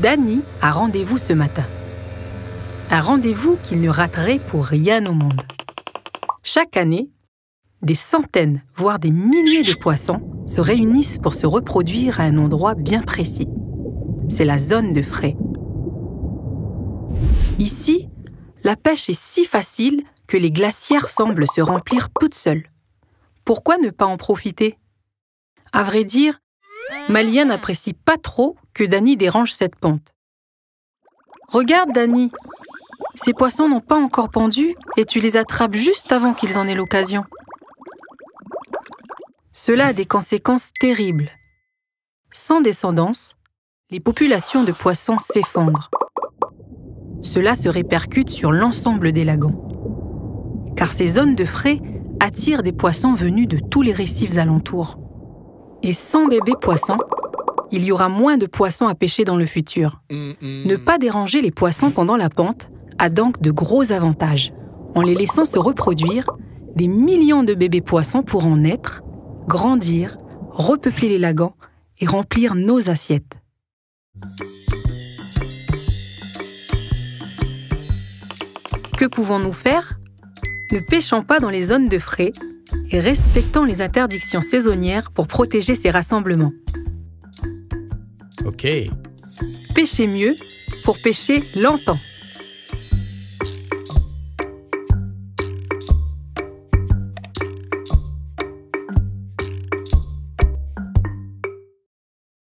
Danny a rendez-vous ce matin. Un rendez-vous qu'il ne raterait pour rien au monde. Chaque année, des centaines, voire des milliers de poissons se réunissent pour se reproduire à un endroit bien précis. C'est la zone de frai. Ici, la pêche est si facile que les glacières semblent se remplir toutes seules. Pourquoi ne pas en profiter? À vrai dire, Malia n'apprécie pas trop que Danny dérange cette pente. « Regarde, Danny, ces poissons n'ont pas encore pendu et tu les attrapes juste avant qu'ils en aient l'occasion. » Cela a des conséquences terribles. Sans descendance, les populations de poissons s'effondrent. Cela se répercute sur l'ensemble des lagons. Car ces zones de frai attirent des poissons venus de tous les récifs alentours. Et sans bébé poisson, il y aura moins de poissons à pêcher dans le futur. Ne pas déranger les poissons pendant la pente a donc de gros avantages. En les laissant se reproduire, des millions de bébés poissons pourront naître, grandir, repeupler les lagons et remplir nos assiettes. Que pouvons-nous faire? Ne pêchons pas dans les zones de frai et respectons les interdictions saisonnières pour protéger ces rassemblements. Ok. Pêchez mieux pour pêcher longtemps.